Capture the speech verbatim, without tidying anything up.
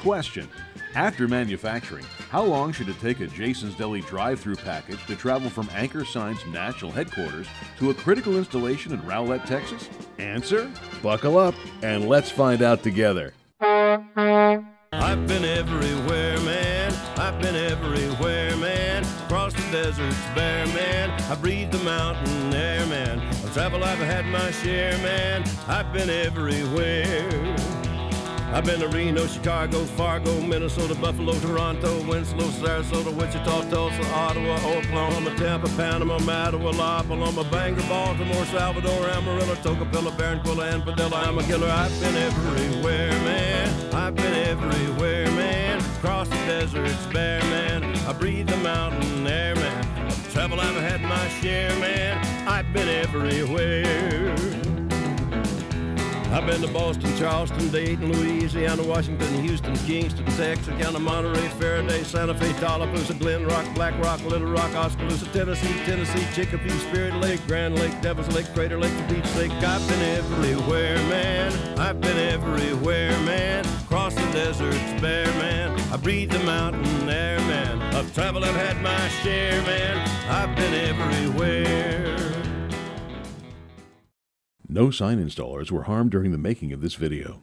Question: after manufacturing, how long should it take a Jason's Deli drive-through package to travel from Anchor Sign's national headquarters to a critical installation in Rowlett, Texas? Answer? Buckle up and let's find out together. I've been everywhere, man. I've been everywhere, man. Across the deserts bare, man. I breathe the mountain air, man. I've traveled, I've had my share, man. I've been everywhere. I've been to Reno, Chicago, Fargo, Minnesota, Buffalo, Toronto, Winslow, Sarasota, Wichita, Tulsa, Ottawa, Oklahoma, Tampa, Panama, Mattawa, La Paloma, Bangor, Baltimore, Salvador, Amarillo, Tocopilla, Barranquilla, and Padilla. I'm a killer. I've been everywhere, man. I've been everywhere, man. Across the deserts bare, man. I breathe the mountain air, man. I've traveled, I've had my share, man. I've been everywhere. I've been to Boston, Charleston, Dayton, Louisiana, Washington, Houston, Kingston, Texas, County, Monterey, Faraday, Santa Fe, Tallapoosa, Glen Rock, Black Rock, Little Rock, Oskaloosa, Tennessee, Tennessee, Chicopee, Spirit Lake, Grand Lake, Devil's Lake, Crater Lake, the Beach Lake. I've been everywhere, man. I've been everywhere, man. Across the deserts bare, man. I breathe the mountain air, man. I've traveled, I've had my share, man. I've been everywhere. No sign installers were harmed during the making of this video.